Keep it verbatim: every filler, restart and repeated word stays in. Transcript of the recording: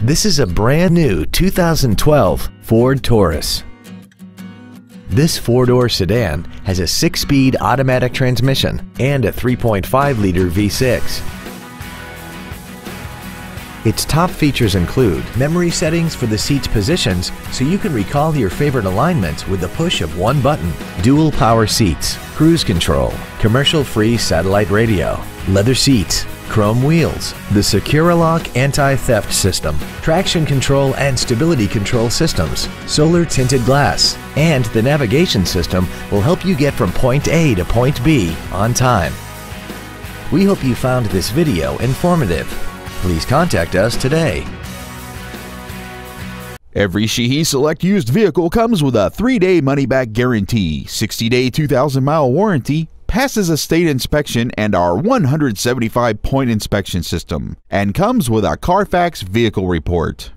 This is a brand new two thousand twelve Ford Taurus. This four-door sedan has a six-speed automatic transmission and a three point five liter V six. Its top features include memory settings for the seat's positions so you can recall your favorite alignments with the push of one button, dual power seats, cruise control, commercial-free satellite radio, leather seats, chrome wheels, the SecuraLock anti-theft system, traction control and stability control systems, solar tinted glass, and the navigation system will help you get from point A to point B on time. We hope you found this video informative. Please contact us today. Every Sheehy Select used vehicle comes with a three-day money-back guarantee, sixty-day two thousand mile warranty, passes a state inspection and our one hundred seventy-five point inspection system, and comes with a Carfax vehicle report.